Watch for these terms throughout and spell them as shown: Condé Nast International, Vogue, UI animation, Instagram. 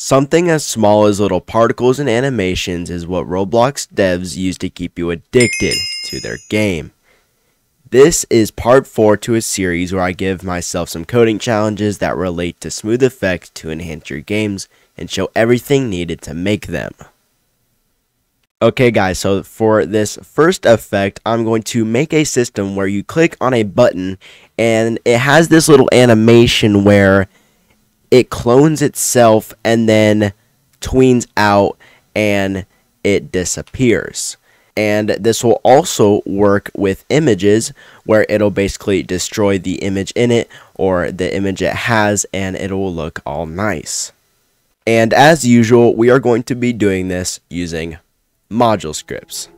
Something as small as little particles and animations is what Roblox devs use to keep you addicted to their game. This is part 4 to a series where I give myself some coding challenges that relate to smooth effects to enhance your games and show everything needed to make them. Okay guys, so for this first effect, I'm going to make a system where you click on a button and it has this little animation where it clones itself and then tweens out and it disappears. And this will also work with images where it'll basically destroy the image in it or the image it has and it'll look all nice. And as usual, we are going to be doing this using module scripts.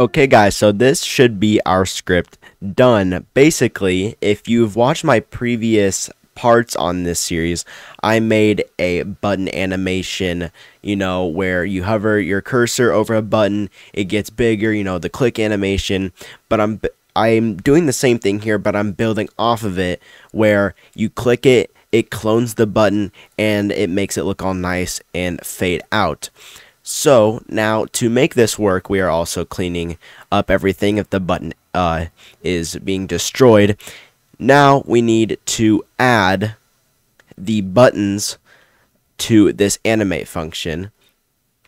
Okay guys, so this should be our script done. Basically, if you've watched my previous parts on this series, I made a button animation, you know, where you hover your cursor over a button, it gets bigger, you know, the click animation, but I'm doing the same thing here, but I'm building off of it where you click it, it clones the button and it makes it look all nice and fade out. So now to make this work, we are also cleaning up everything if the button is being destroyed. Now we need to add the buttons to this animate function,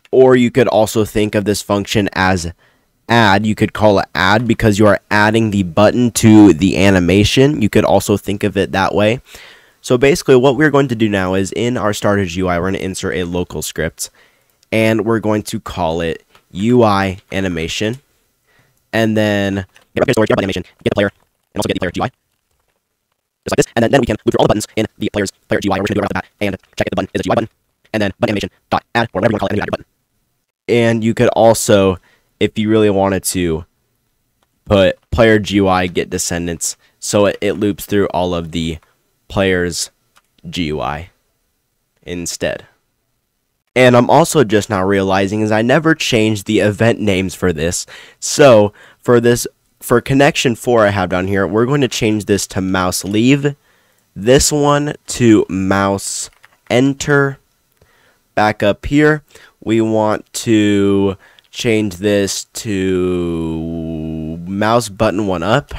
or you could also think of this function as add. You could call it add because you are adding the button to the animation. You could also think of it that way. So basically what we're going to do now is in our starter's UI, we're going to insert a local script. And we're going to call it UI animation, and then get the story, get the animation, get the player, and also get the player UI, just like this. And then we can loop through all the buttons in the player's player UI. We're just going to do it right off the bat and check if the button is a UI button, and then button animation dot add or whatever you want to call it, and you add your button. And you could also, if you really wanted to, put player GUI get descendants, so it loops through all of the player's GUI instead. And I'm also just now realizing is I never changed the event names for this. So for connection 4 I have down here, we're going to change this to mouse leave, this one to mouse enter. Back up here, we want to change this to mouse button one up.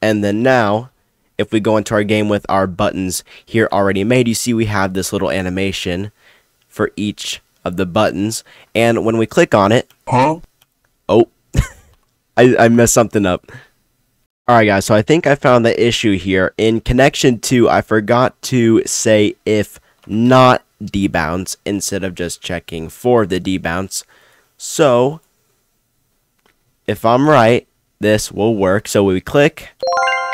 And then now, if we go into our game with our buttons here already made, you see we have this little animation for each of the buttons. And when we click on it, oh, I messed something up. Alright guys, so I think I found the issue here. In connection 2, I forgot to say if not debounce instead of just checking for the debounce. So, if I'm right, this will work. So we click,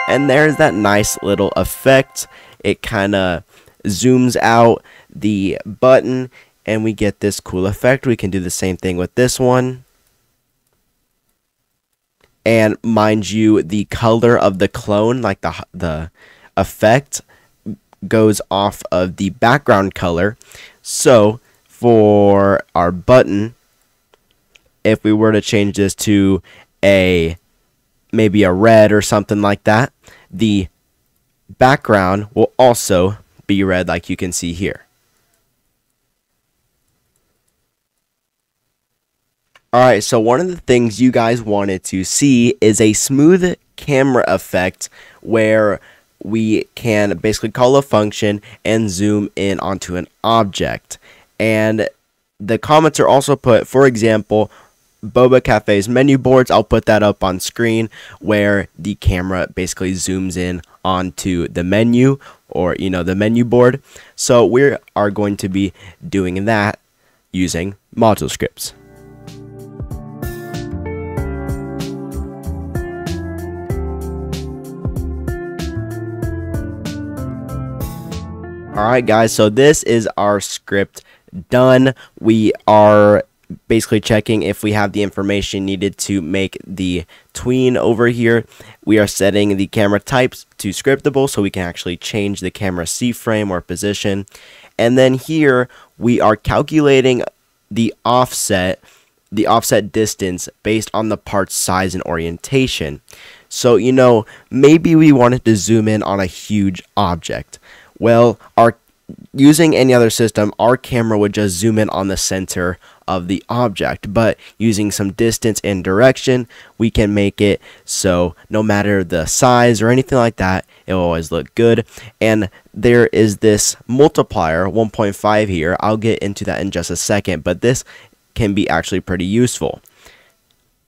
and there's that nice little effect. It kind of zooms out the button and we get this cool effect. We can do the same thing with this one. And mind you, the color of the clone, like the effect, goes off of the background color. So for our button, if we were to change this to a maybe a red or something like that, the background will also be red, like you can see here. Alright, so one of the things you guys wanted to see is a smooth camera effect where we can basically call a function and zoom in onto an object. And the comments are also put, for example, Boba Cafe's menu boards, I'll put that up on screen, where the camera basically zooms in onto the menu or, you know, the menu board. So we are going to be doing that using module scripts. Alright guys, so this is our script done, we are basically checking if we have the information needed to make the tween over here. We are setting the camera types to scriptable so we can actually change the camera C-frame or position. And then here we are calculating the offset distance based on the part's size and orientation. So, you know, maybe we wanted to zoom in on a huge object. Well, using any other system, our camera would just zoom in on the center of the object, but using some distance and direction, we can make it so no matter the size or anything like that, it will always look good. And there is this multiplier 1.5 here. I'll get into that in just a second, but this can be actually pretty useful.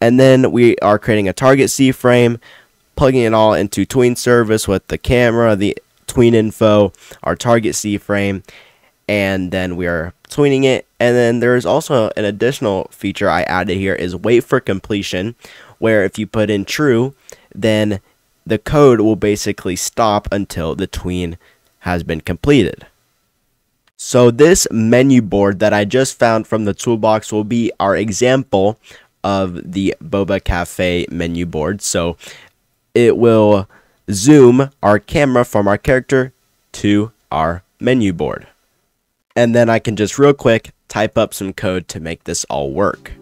And then we are creating a target C-frame, plugging it all into tween service with the camera, the tween info, our target C-frame, and then we are tweening it. And then there's also an additional feature I added here is wait for completion, where if you put in true, then the code will basically stop until the tween has been completed. So this menu board that I just found from the toolbox will be our example of the Boba Cafe menu board. So it will zoom our camera from our character to our menu board. And then I can just real quick type up some code to make this all work.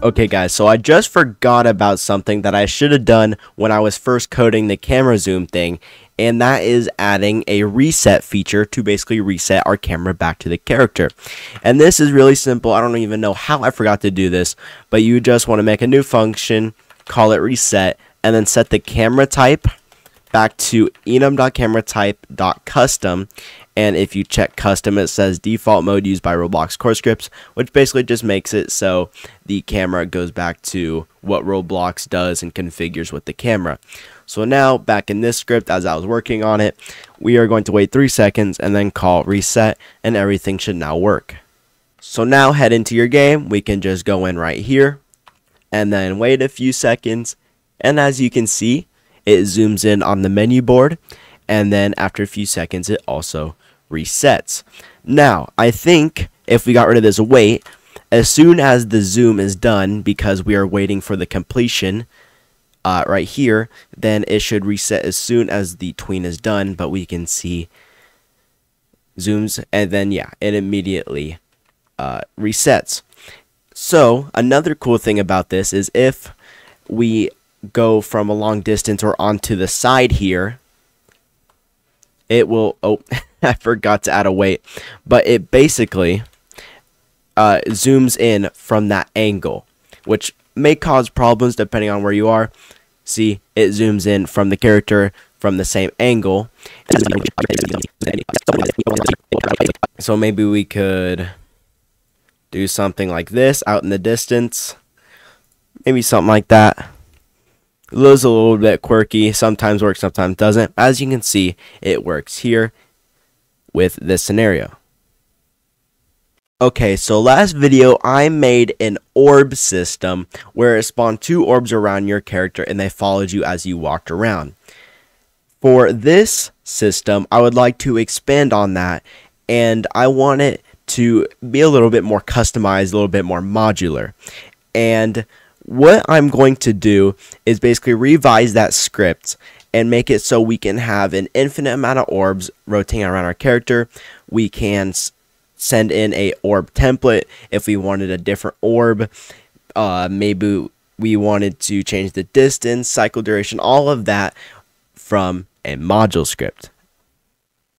Okay guys, so I just forgot about something that I should have done when I was first coding the camera zoom thing, and that is adding a reset feature to basically reset our camera back to the character. And this is really simple. I don't even know how I forgot to do this, but you just want to make a new function, call it reset, and then set the camera type back to enum.cameratype.custom. And if you check custom, it says default mode used by Roblox core scripts, which basically just makes it so the camera goes back to what Roblox does and configures with the camera. So now back in this script, as I was working on it, we are going to wait 3 seconds and then call reset, and everything should now work. So now head into your game. We can just go in right here and then wait a few seconds. And as you can see, it zooms in on the menu board. And then after a few seconds, it also resets. Now, I think if we got rid of this wait, as soon as the zoom is done, because we are waiting for the completion right here, then it should reset as soon as the tween is done. But we can see zooms, and then yeah, it immediately resets. So another cool thing about this is if we go from a long distance or onto the side here, it will, oh, I forgot to add a weight, but it basically zooms in from that angle, which may cause problems depending on where you are. See, it zooms in from the character from the same angle. So maybe we could do something like this out in the distance, maybe something like that. It looks a little bit quirky, sometimes works, sometimes doesn't. As you can see, it works here with this scenario. Okay, so last video I made an orb system where it spawned 2 orbs around your character and they followed you as you walked around. For this system, I would like to expand on that, and I want it to be a little bit more customized, a little bit more modular. And what I'm going to do is basically revise that script and make it so we can have an infinite amount of orbs rotating around our character. We can send in a orb template if we wanted a different orb. Maybe we wanted to change the distance, cycle duration, all of that from a module script.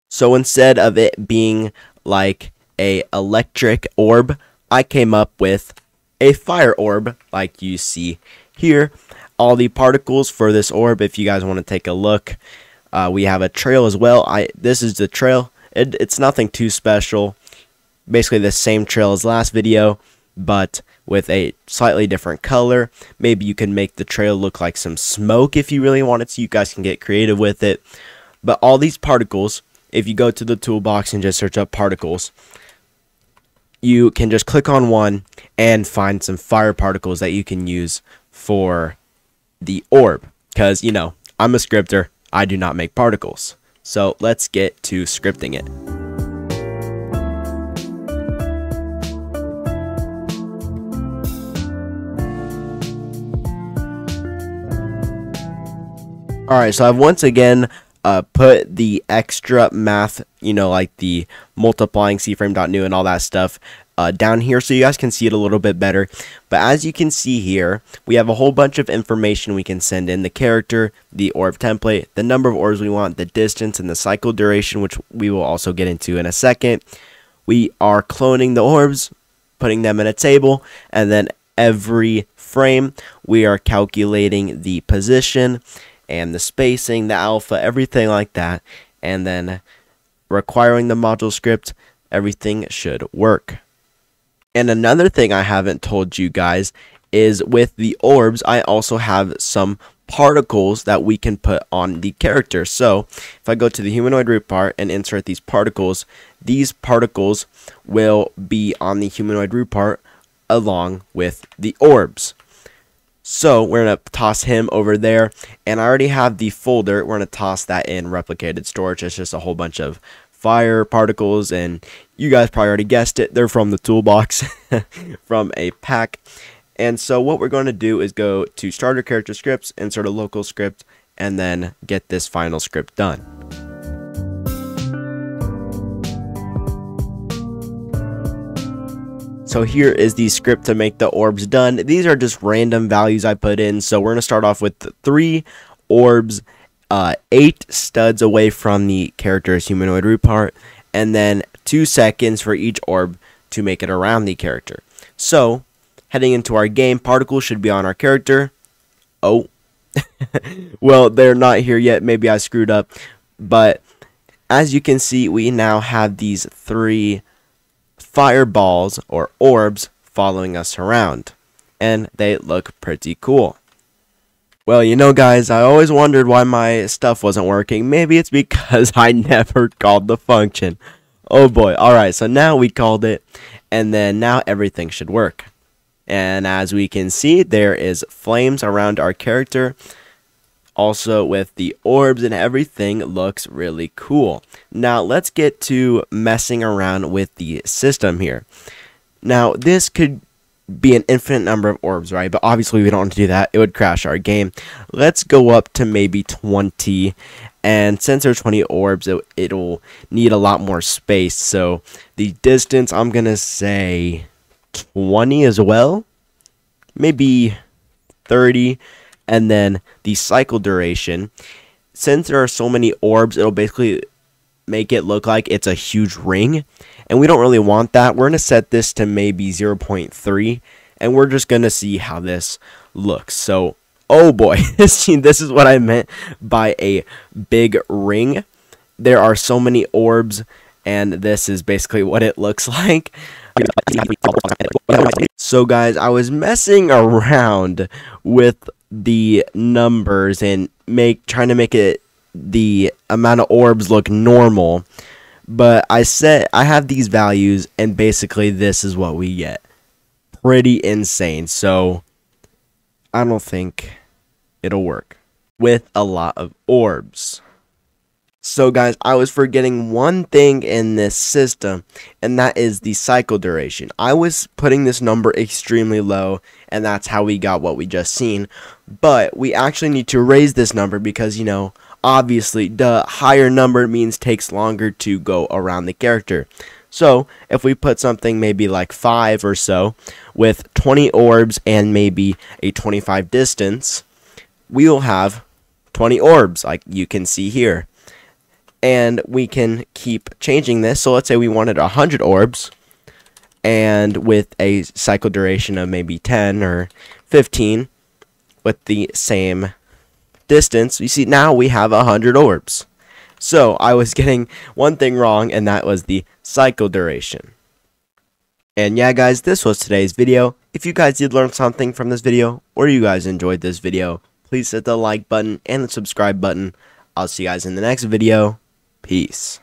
So instead of it being like an electric orb, I came up with a fire orb like you see here. All the particles for this orb, if you guys want to take a look, we have a trail as well. This is the trail. It's nothing too special, basically the same trail as last video, but with a slightly different color. Maybe you can make the trail look like some smoke if you really wanted to. You guys can get creative with it, but all these particles, if you go to the toolbox and just search up particles, you can just click on one and find some fire particles that you can use for the orb. because, you know, I'm a scripter, I do not make particles. So let's get to scripting it. Alright, so I've once again put the extra math, you know, like the multiplying cframe.new and all that stuff down here so you guys can see it a little bit better. But as you can see here, we have a whole bunch of information we can send in: the character, the orb template, the number of orbs we want, the distance, and the cycle duration, which we will also get into in a second. We are cloning the orbs, putting them in a table, and then every frame we are calculating the position and the spacing, the alpha, everything like that, and then requiring the module script. Everything should work. And another thing I haven't told you guys is with the orbs, I also have some particles that we can put on the character. So if I go to the humanoid root part and insert these particles will be on the humanoid root part along with the orbs. So we're going to toss him over there, and I already have the folder. We're going to toss that in replicated storage. It's just a whole bunch of fire particles, and you guys probably already guessed it. They're from the toolbox from a pack. And so what we're going to do is go to starter character scripts, insert a local script, and then get this final script done. So here is the script to make the orbs done. These are just random values I put in. So we're going to start off with 3 orbs, 8 studs away from the character's humanoid root part, and then 2 seconds for each orb to make it around the character. So heading into our game, particles should be on our character. Oh, well, they're not here yet. Maybe I screwed up. But as you can see, we now have these 3 fireballs or orbs following us around, and they look pretty cool. Well, you know, guys, I always wondered why my stuff wasn't working. Maybe it's because I never called the function. Oh boy. Alright, so now we called it, and then now everything should work. And as we can see, there is flames around our character, also with the orbs, and everything looks really cool. Now let's get to messing around with the system here. Now this could be an infinite number of orbs, right? But obviously we don't want to do that. It would crash our game. Let's go up to maybe 20, and since there's 20 orbs, it'll need a lot more space. So the distance, I'm gonna say 20 as well, maybe 30. And then the cycle duration, since there are so many orbs, it'll basically make it look like it's a huge ring, and we don't really want that. We're going to set this to maybe 0.3, and we're just going to see how this looks. So, oh boy, this is what I meant by a big ring. There are so many orbs, and this is basically what it looks like. So guys, I was messing around with the numbers and trying to make it the amount of orbs look normal, but I have these values, and basically this is what we get. Pretty insane. So I don't think it'll work with a lot of orbs. So guys, I was forgetting one thing in this system, and that is the cycle duration. I was putting this number extremely low, and that's how we got what we just seen. But we actually need to raise this number because, you know, obviously the higher number means takes longer to go around the character. So if we put something maybe like 5 or so with 20 orbs and maybe a 25 distance, we will have 20 orbs like you can see here. And we can keep changing this. So let's say we wanted 100 orbs, and with a cycle duration of maybe 10 or 15 with the same distance, you see now we have 100 orbs. So I was getting one thing wrong, and that was the cycle duration. And yeah, guys, this was today's video. If you guys did learn something from this video, or you guys enjoyed this video, please hit the like button and the subscribe button. I'll see you guys in the next video. Peace.